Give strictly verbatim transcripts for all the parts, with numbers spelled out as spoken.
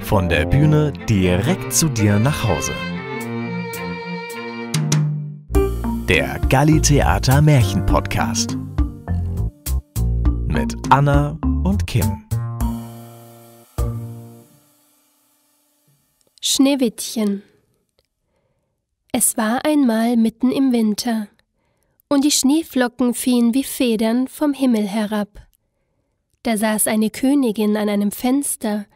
Von der Bühne direkt zu dir nach Hause. Der Galli-Theater-Märchen-Podcast mit Anna und Kim. Schneewittchen. Es war einmal mitten im Winter, und die Schneeflocken fielen wie Federn vom Himmel herab. Da saß eine Königin an einem Fenster,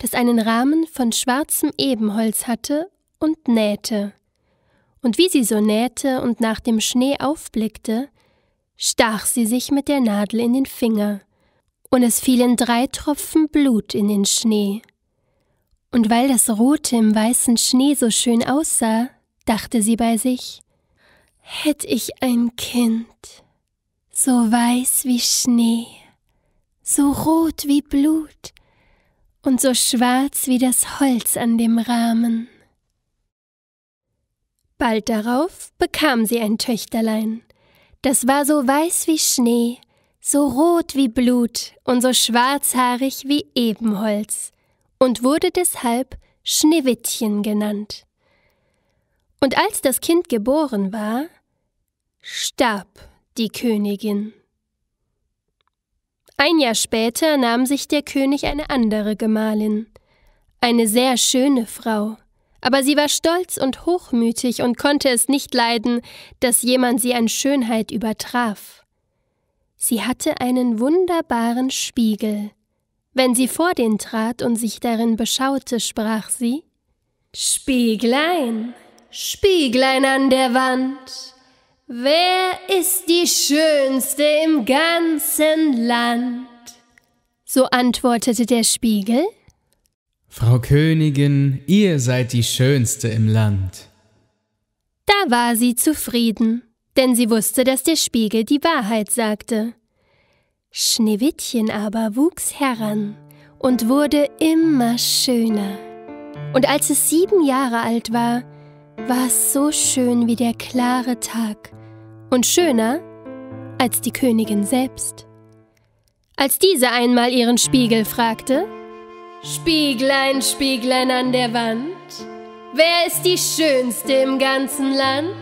das einen Rahmen von schwarzem Ebenholz hatte, und nähte. Und wie sie so nähte und nach dem Schnee aufblickte, stach sie sich mit der Nadel in den Finger, und es fielen drei Tropfen Blut in den Schnee. Und weil das Rote im weißen Schnee so schön aussah, dachte sie bei sich: Hätt ich ein Kind, so weiß wie Schnee, so rot wie Blut und so schwarz wie das Holz an dem Rahmen. Bald darauf bekam sie ein Töchterlein. Das war so weiß wie Schnee, so rot wie Blut und so schwarzhaarig wie Ebenholz und wurde deshalb Schneewittchen genannt. Und als das Kind geboren war, starb die Königin. Ein Jahr später nahm sich der König eine andere Gemahlin, eine sehr schöne Frau. Aber sie war stolz und hochmütig und konnte es nicht leiden, dass jemand sie an Schönheit übertraf. Sie hatte einen wunderbaren Spiegel. Wenn sie vor den trat und sich darin beschaute, sprach sie: »Spieglein, Spieglein an der Wand, wer ist die Schönste im ganzen Land?« So antwortete der Spiegel: »Frau Königin, ihr seid die Schönste im Land.« Da war sie zufrieden, denn sie wusste, dass der Spiegel die Wahrheit sagte. Schneewittchen aber wuchs heran und wurde immer schöner. Und als es sieben Jahre alt war, war es so schön wie der klare Tag und schöner als die Königin selbst. Als diese einmal ihren Spiegel fragte: »Spieglein, Spieglein an der Wand, wer ist die Schönste im ganzen Land?«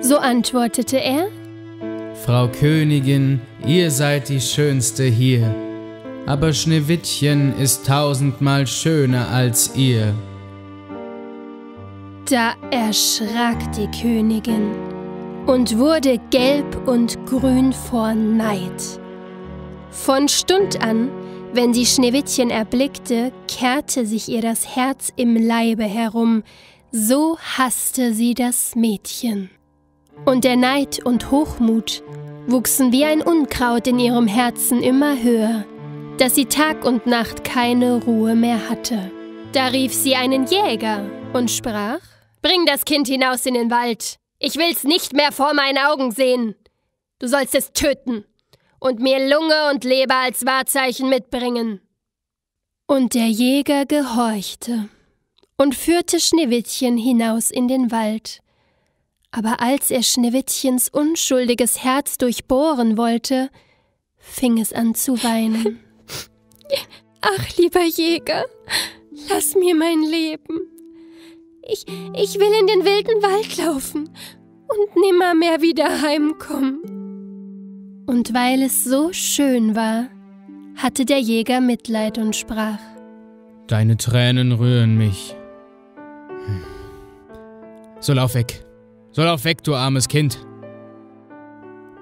so antwortete er: »Frau Königin, ihr seid die Schönste hier, aber Schneewittchen ist tausendmal schöner als ihr.« Da erschrak die Königin und wurde gelb und grün vor Neid. Von Stund an, wenn sie Schneewittchen erblickte, kehrte sich ihr das Herz im Leibe herum, so hasste sie das Mädchen. Und der Neid und Hochmut wuchsen wie ein Unkraut in ihrem Herzen immer höher, dass sie Tag und Nacht keine Ruhe mehr hatte. Da rief sie einen Jäger und sprach: »Bring das Kind hinaus in den Wald, ich will's nicht mehr vor meinen Augen sehen. Du sollst es töten und mir Lunge und Leber als Wahrzeichen mitbringen.« Und der Jäger gehorchte und führte Schneewittchen hinaus in den Wald. Aber als er Schneewittchens unschuldiges Herz durchbohren wollte, fing es an zu weinen. »Ach, lieber Jäger, lass mir mein Leben. Ich, ich will in den wilden Wald laufen und nimmermehr wieder heimkommen.« Und weil es so schön war, hatte der Jäger Mitleid und sprach: »Deine Tränen rühren mich. So lauf weg, so lauf weg, du armes Kind.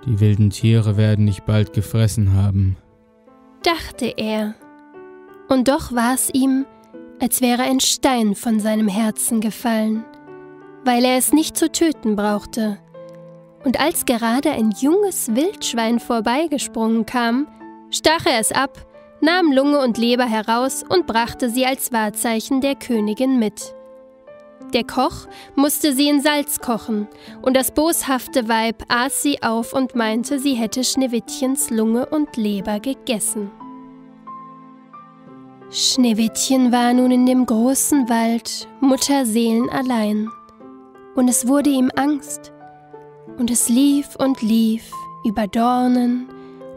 Die wilden Tiere werden dich bald gefressen haben«, dachte er. Und doch war es ihm, als wäre ein Stein von seinem Herzen gefallen, weil er es nicht zu töten brauchte. Und als gerade ein junges Wildschwein vorbeigesprungen kam, stach er es ab, nahm Lunge und Leber heraus und brachte sie als Wahrzeichen der Königin mit. Der Koch musste sie in Salz kochen, und das boshafte Weib aß sie auf und meinte, sie hätte Schneewittchens Lunge und Leber gegessen. Schneewittchen war nun in dem großen Wald mutterseelenallein, und es wurde ihm Angst. Und es lief und lief über Dornen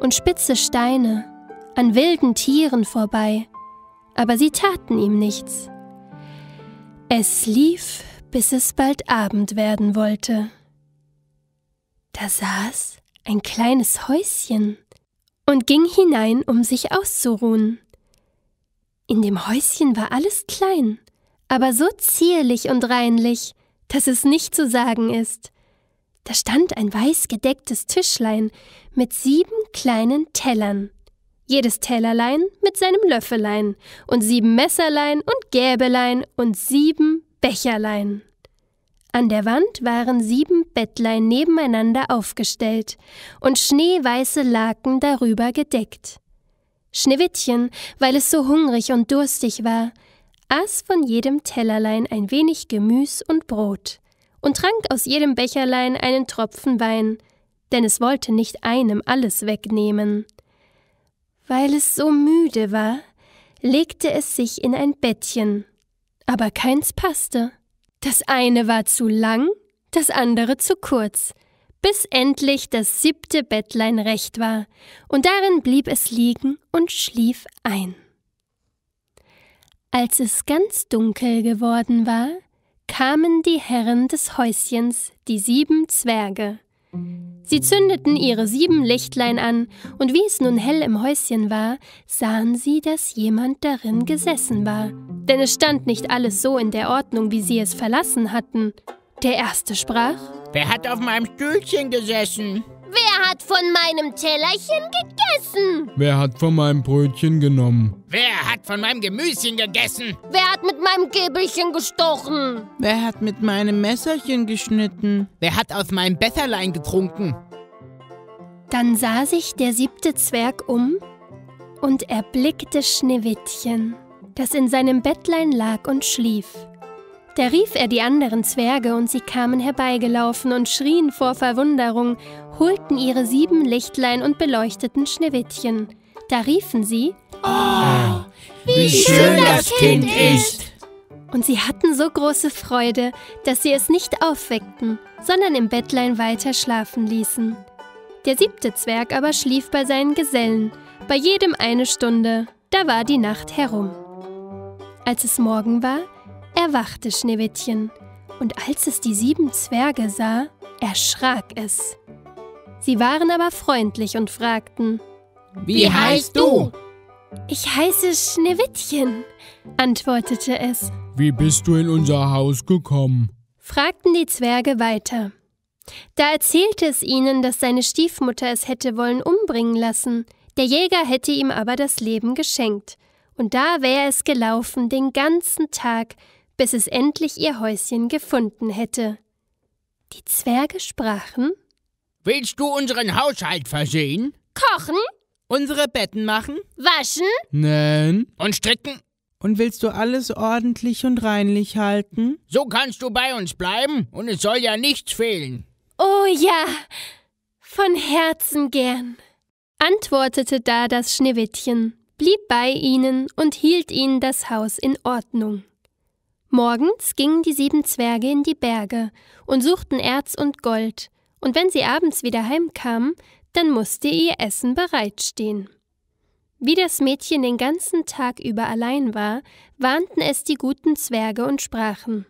und spitze Steine, an wilden Tieren vorbei, aber sie taten ihm nichts. Es lief, bis es bald Abend werden wollte. Da saß ein kleines Häuschen und ging hinein, um sich auszuruhen. In dem Häuschen war alles klein, aber so zierlich und reinlich, dass es nicht zu sagen ist. Da stand ein weiß gedecktes Tischlein mit sieben kleinen Tellern. Jedes Tellerlein mit seinem Löffelein und sieben Messerlein und Gäbelein und sieben Becherlein. An der Wand waren sieben Bettlein nebeneinander aufgestellt und schneeweiße Laken darüber gedeckt. Schneewittchen, weil es so hungrig und durstig war, aß von jedem Tellerlein ein wenig Gemüse und Brot und trank aus jedem Becherlein einen Tropfen Wein, denn es wollte nicht einem alles wegnehmen. Weil es so müde war, legte es sich in ein Bettchen, aber keins passte. Das eine war zu lang, das andere zu kurz, bis endlich das siebte Bettlein recht war, und darin blieb es liegen und schlief ein. Als es ganz dunkel geworden war, kamen die Herren des Häuschens, die sieben Zwerge. Sie zündeten ihre sieben Lichtlein an, und wie es nun hell im Häuschen war, sahen sie, dass jemand darin gesessen war. Denn es stand nicht alles so in der Ordnung, wie sie es verlassen hatten. Der Erste sprach: Wer hat auf meinem Stühlchen gesessen? Wer hat von meinem Tellerchen gegessen? Wer hat von meinem Brötchen genommen? Wer hat von meinem Gemüschen gegessen? Wer hat mit meinem Gäbelchen gestochen? Wer hat mit meinem Messerchen geschnitten? Wer hat aus meinem Becherlein getrunken? Dann sah sich der siebte Zwerg um und erblickte Schneewittchen, das in seinem Bettlein lag und schlief. Da rief er die anderen Zwerge, und sie kamen herbeigelaufen und schrien vor Verwunderung, holten ihre sieben Lichtlein und beleuchteten Schneewittchen. Da riefen sie: Oh, wie schön das Kind ist! Und sie hatten so große Freude, dass sie es nicht aufweckten, sondern im Bettlein weiter schlafen ließen. Der siebte Zwerg aber schlief bei seinen Gesellen, bei jedem eine Stunde, da war die Nacht herum. Als es Morgen war, erwachte Schneewittchen, und als es die sieben Zwerge sah, erschrak es. Sie waren aber freundlich und fragten: Wie heißt du? Ich heiße Schneewittchen, antwortete es. Wie bist du in unser Haus gekommen? Fragten die Zwerge weiter. Da erzählte es ihnen, dass seine Stiefmutter es hätte wollen umbringen lassen, der Jäger hätte ihm aber das Leben geschenkt, und da wäre es gelaufen den ganzen Tag, bis es endlich ihr Häuschen gefunden hätte. Die Zwerge sprachen: Willst du unseren Haushalt versehen? Kochen? Unsere Betten machen? Waschen? Nähen? Und stricken? Und willst du alles ordentlich und reinlich halten? So kannst du bei uns bleiben, und es soll ja nichts fehlen. Oh ja, von Herzen gern, antwortete da das Schneewittchen, blieb bei ihnen und hielt ihnen das Haus in Ordnung. Morgens gingen die sieben Zwerge in die Berge und suchten Erz und Gold, und wenn sie abends wieder heimkamen, dann musste ihr Essen bereitstehen. Wie das Mädchen den ganzen Tag über allein war, warnten es die guten Zwerge und sprachen: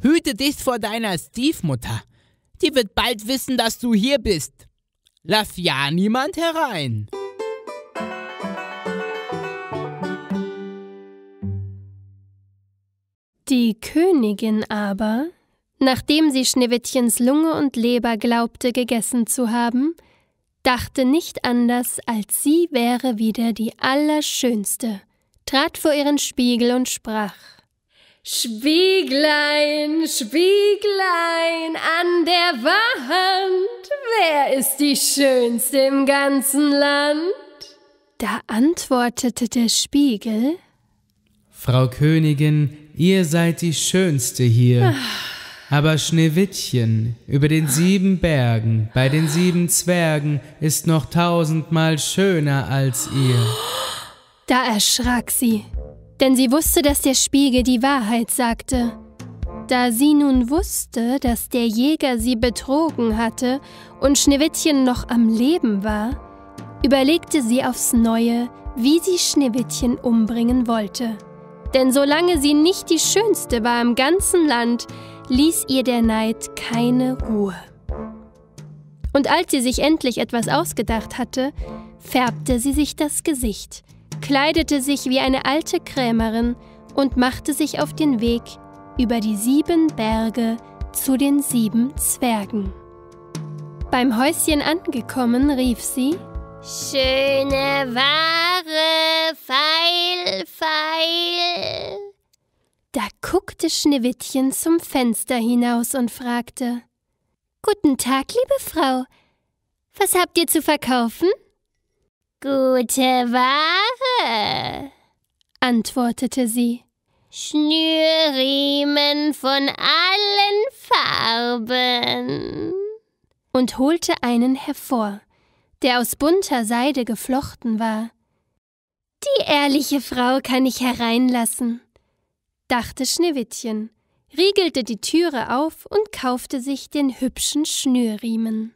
Hüte dich vor deiner Stiefmutter, die wird bald wissen, dass du hier bist. Lass ja niemand herein. Die Königin aber, nachdem sie Schneewittchens Lunge und Leber glaubte, gegessen zu haben, dachte nicht anders, als sie wäre wieder die Allerschönste, trat vor ihren Spiegel und sprach: Spieglein, Spieglein an der Wand, wer ist die Schönste im ganzen Land? Da antwortete der Spiegel: Frau Königin, ihr seid die Schönste hier, aber Schneewittchen über den sieben Bergen bei den sieben Zwergen ist noch tausendmal schöner als ihr. Da erschrak sie, denn sie wusste, dass der Spiegel die Wahrheit sagte. Da sie nun wusste, dass der Jäger sie betrogen hatte und Schneewittchen noch am Leben war, überlegte sie aufs Neue, wie sie Schneewittchen umbringen wollte. Denn solange sie nicht die Schönste war im ganzen Land, ließ ihr der Neid keine Ruhe. Und als sie sich endlich etwas ausgedacht hatte, färbte sie sich das Gesicht, kleidete sich wie eine alte Krämerin und machte sich auf den Weg über die sieben Berge zu den sieben Zwergen. Beim Häuschen angekommen, rief sie: »Schöne Ware, feil, feil!« Da guckte Schneewittchen zum Fenster hinaus und fragte: »Guten Tag, liebe Frau. Was habt ihr zu verkaufen?« »Gute Ware«, antwortete sie. »Schnürriemen von allen Farben«, und holte einen hervor, der aus bunter Seide geflochten war. »Die ehrliche Frau kann ich hereinlassen«, dachte Schneewittchen, riegelte die Türe auf und kaufte sich den hübschen Schnürriemen.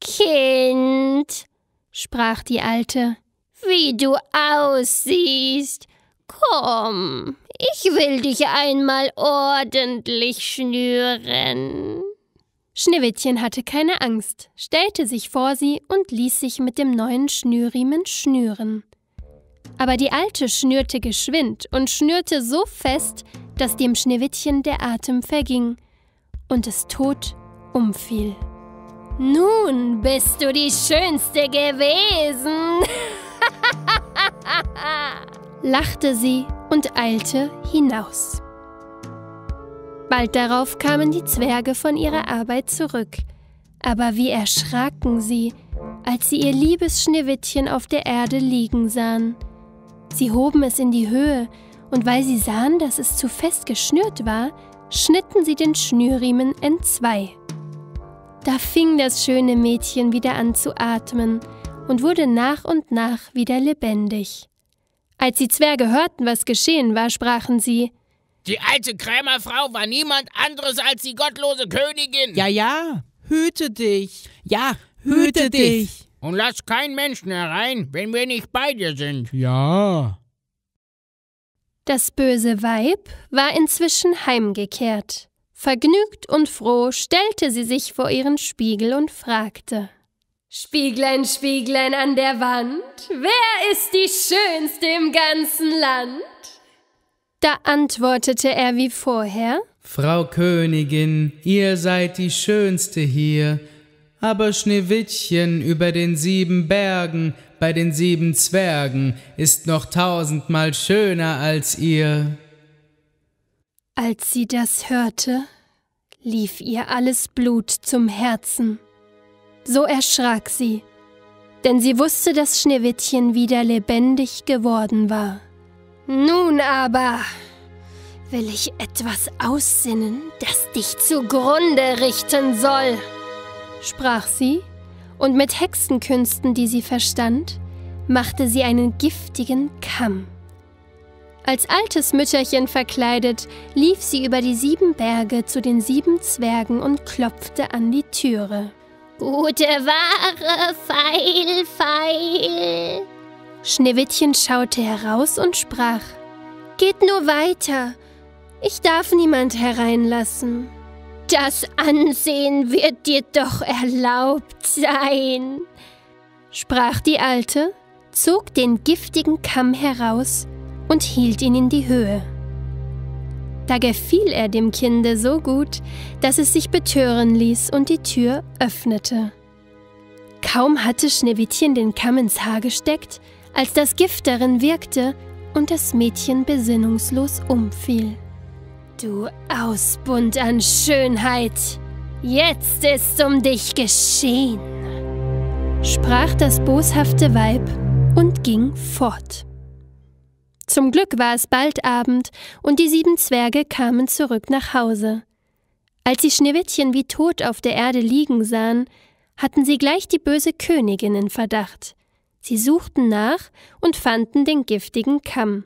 »Kind«, sprach die Alte, »wie du aussiehst, komm, ich will dich einmal ordentlich schnüren.« Schneewittchen hatte keine Angst, stellte sich vor sie und ließ sich mit dem neuen Schnürriemen schnüren. Aber die Alte schnürte geschwind und schnürte so fest, dass dem Schneewittchen der Atem verging und es tot umfiel. »Nun bist du die Schönste gewesen«, lachte sie und eilte hinaus. Bald darauf kamen die Zwerge von ihrer Arbeit zurück, aber wie erschraken sie, als sie ihr liebes Schneewittchen auf der Erde liegen sahen. Sie hoben es in die Höhe, und weil sie sahen, dass es zu fest geschnürt war, schnitten sie den Schnürriemen entzwei. Da fing das schöne Mädchen wieder an zu atmen und wurde nach und nach wieder lebendig. Als die Zwerge hörten, was geschehen war, sprachen sie: »Die alte Krämerfrau war niemand anderes als die gottlose Königin.« »Ja, ja, hüte dich. Ja, hüte, hüte dich. dich. Und lass keinen Menschen herein, wenn wir nicht bei dir sind.« »Ja.« Das böse Weib war inzwischen heimgekehrt. Vergnügt und froh stellte sie sich vor ihren Spiegel und fragte: »Spieglein, Spieglein an der Wand, wer ist die Schönste im ganzen Land?« Da antwortete er wie vorher: »Frau Königin, ihr seid die Schönste hier, aber Schneewittchen über den sieben Bergen bei den sieben Zwergen ist noch tausendmal schöner als ihr.« Als sie das hörte, lief ihr alles Blut zum Herzen. So erschrak sie, denn sie wusste, dass Schneewittchen wieder lebendig geworden war. »Nun aber will ich etwas aussinnen, das dich zugrunde richten soll«, sprach sie, und mit Hexenkünsten, die sie verstand, machte sie einen giftigen Kamm. Als altes Mütterchen verkleidet, lief sie über die sieben Berge zu den sieben Zwergen und klopfte an die Türe. »Gute Ware, feil, feil!« Schneewittchen schaute heraus und sprach: »Geht nur weiter, ich darf niemand hereinlassen.« »Das Ansehen wird dir doch erlaubt sein«, sprach die Alte, zog den giftigen Kamm heraus und hielt ihn in die Höhe. Da gefiel er dem Kinde so gut, dass es sich betören ließ und die Tür öffnete. Kaum hatte Schneewittchen den Kamm ins Haar gesteckt, als das Gift darin wirkte und das Mädchen besinnungslos umfiel. »Du Ausbund an Schönheit, jetzt ist um dich geschehen«, sprach das boshafte Weib und ging fort. Zum Glück war es bald Abend und die sieben Zwerge kamen zurück nach Hause. Als sie Schneewittchen wie tot auf der Erde liegen sahen, hatten sie gleich die böse Königin in Verdacht. Sie suchten nach und fanden den giftigen Kamm.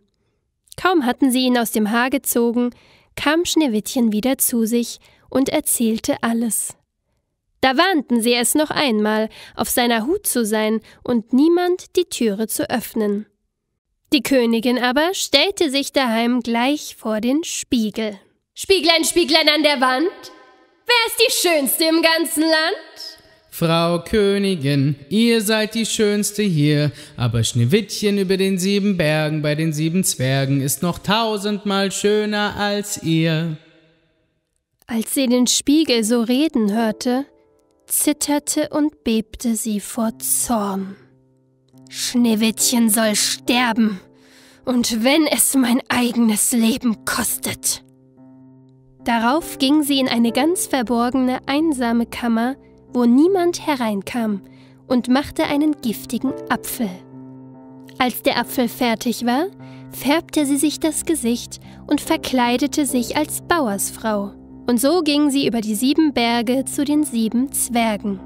Kaum hatten sie ihn aus dem Haar gezogen, kam Schneewittchen wieder zu sich und erzählte alles. Da warnten sie es noch einmal, auf seiner Hut zu sein und niemand die Türe zu öffnen. Die Königin aber stellte sich daheim gleich vor den Spiegel. »Spieglein, Spieglein an der Wand, wer ist die Schönste im ganzen Land?« »Frau Königin, ihr seid die Schönste hier, aber Schneewittchen über den sieben Bergen bei den sieben Zwergen ist noch tausendmal schöner als ihr.« Als sie den Spiegel so reden hörte, zitterte und bebte sie vor Zorn. »Schneewittchen soll sterben, und wenn es mein eigenes Leben kostet.« Darauf ging sie in eine ganz verborgene, einsame Kammer, wo niemand hereinkam, und machte einen giftigen Apfel. Als der Apfel fertig war, färbte sie sich das Gesicht und verkleidete sich als Bauersfrau. Und so ging sie über die sieben Berge zu den sieben Zwergen.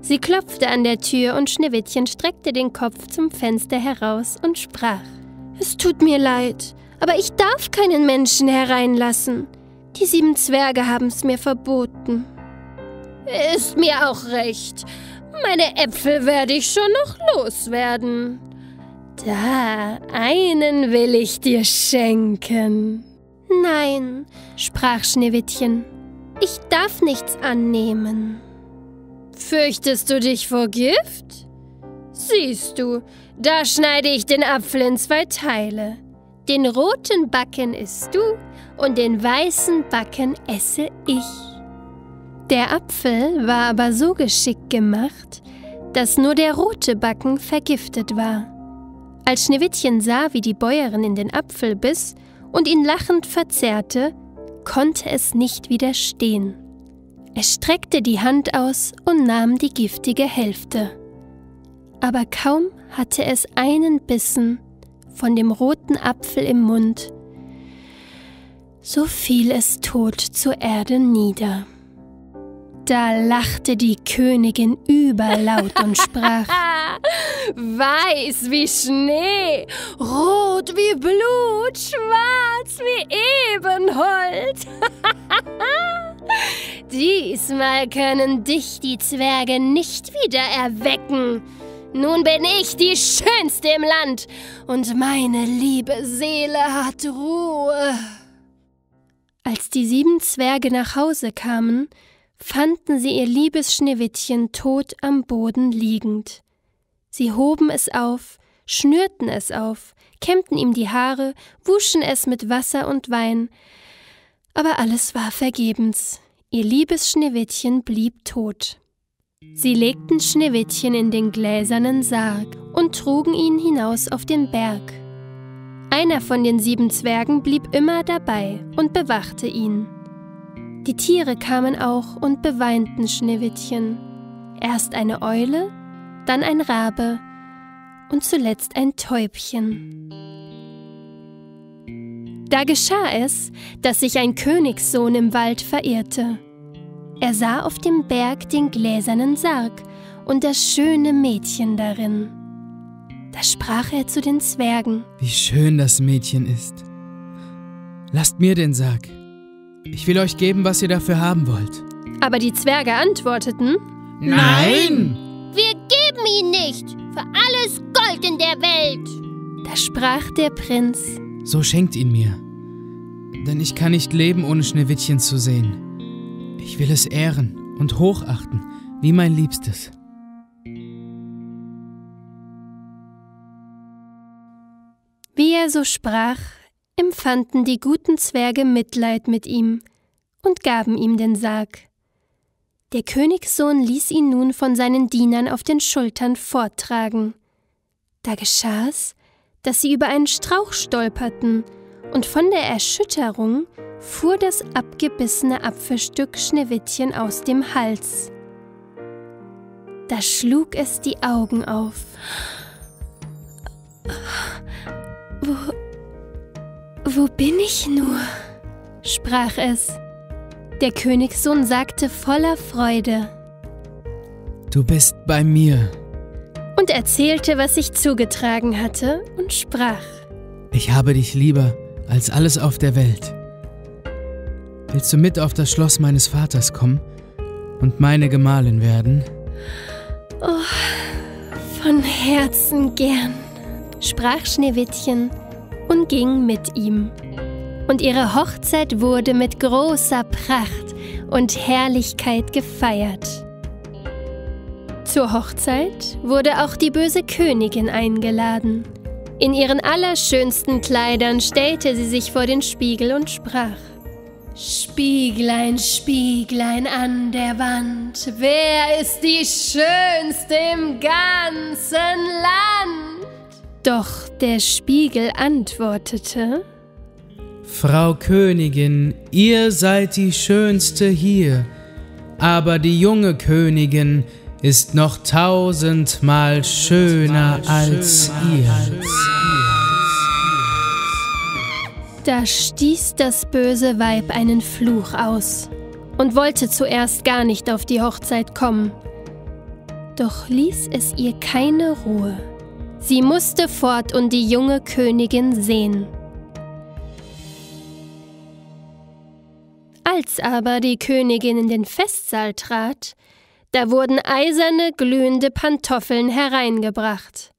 Sie klopfte an der Tür, und Schneewittchen streckte den Kopf zum Fenster heraus und sprach: »Es tut mir leid, aber ich darf keinen Menschen hereinlassen. Die sieben Zwerge haben es mir verboten.« »Ist mir auch recht. Meine Äpfel werde ich schon noch loswerden. Da, einen will ich dir schenken.« »Nein«, sprach Schneewittchen, »ich darf nichts annehmen.« »Fürchtest du dich vor Gift? Siehst du, da schneide ich den Apfel in zwei Teile. Den roten Backen isst du, und den weißen Backen esse ich.« Der Apfel war aber so geschickt gemacht, dass nur der rote Backen vergiftet war. Als Schneewittchen sah, wie die Bäuerin in den Apfel biss und ihn lachend verzehrte, konnte es nicht widerstehen. Es streckte die Hand aus und nahm die giftige Hälfte. Aber kaum hatte es einen Bissen von dem roten Apfel im Mund, so fiel es tot zur Erde nieder. Da lachte die Königin überlaut und sprach: »Weiß wie Schnee, rot wie Blut, schwarz wie Ebenholz. Diesmal können dich die Zwerge nicht wieder erwecken. Nun bin ich die Schönste im Land, und meine liebe Seele hat Ruhe.« Als die sieben Zwerge nach Hause kamen, fanden sie ihr liebes Schneewittchen tot am Boden liegend. Sie hoben es auf, schnürten es auf, kämmten ihm die Haare, wuschen es mit Wasser und Wein. Aber alles war vergebens. Ihr liebes Schneewittchen blieb tot. Sie legten Schneewittchen in den gläsernen Sarg und trugen ihn hinaus auf den Berg. Einer von den sieben Zwergen blieb immer dabei und bewachte ihn. Die Tiere kamen auch und beweinten Schneewittchen. Erst eine Eule, dann ein Rabe und zuletzt ein Täubchen. Da geschah es, dass sich ein Königssohn im Wald verirrte. Er sah auf dem Berg den gläsernen Sarg und das schöne Mädchen darin. Da sprach er zu den Zwergen: »Wie schön das Mädchen ist! Lasst mir den Sarg! Ich will euch geben, was ihr dafür haben wollt.« Aber die Zwerge antworteten: »Nein! Wir geben ihn nicht, für alles Gold in der Welt!« Da sprach der Prinz: »So schenkt ihn mir, denn ich kann nicht leben, ohne Schneewittchen zu sehen. Ich will es ehren und hochachten, wie mein Liebstes.« Wie er so sprach, empfanden die guten Zwerge Mitleid mit ihm und gaben ihm den Sarg. Der Königssohn ließ ihn nun von seinen Dienern auf den Schultern forttragen. Da geschah es, dass sie über einen Strauch stolperten, und von der Erschütterung fuhr das abgebissene Apfelstück Schneewittchen aus dem Hals. Da schlug es die Augen auf. Wo... »Wo bin ich nur?« sprach es. Der Königssohn sagte voller Freude: »Du bist bei mir.« Und erzählte, was sich zugetragen hatte, und sprach: »Ich habe dich lieber als alles auf der Welt. Willst du mit auf das Schloss meines Vaters kommen und meine Gemahlin werden?« »Oh, von Herzen gern, sprach Schneewittchen und ging mit ihm. Und ihre Hochzeit wurde mit großer Pracht und Herrlichkeit gefeiert. Zur Hochzeit wurde auch die böse Königin eingeladen. In ihren allerschönsten Kleidern stellte sie sich vor den Spiegel und sprach: Spieglein, Spieglein an der Wand, wer ist die Schönste im ganzen Land? Doch der Spiegel antwortete: Frau Königin, ihr seid die Schönste hier, aber die junge Königin ist noch tausendmal schöner als ihr. Da stieß das böse Weib einen Fluch aus und wollte zuerst gar nicht auf die Hochzeit kommen. Doch ließ es ihr keine Ruhe. Sie musste fort und die junge Königin sehen. Als aber die Königin in den Festsaal trat, da wurden eiserne, glühende Pantoffeln hereingebracht.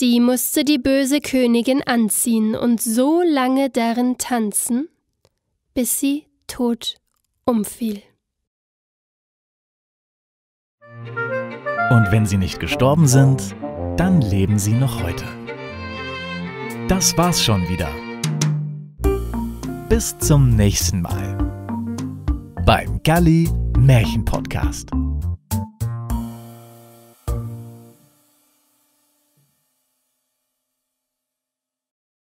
Die musste die böse Königin anziehen und so lange darin tanzen, bis sie tot umfiel. Und wenn sie nicht gestorben sind, dann leben sie noch heute. Das war's schon wieder. Bis zum nächsten Mal beim Galli-Märchen-Podcast.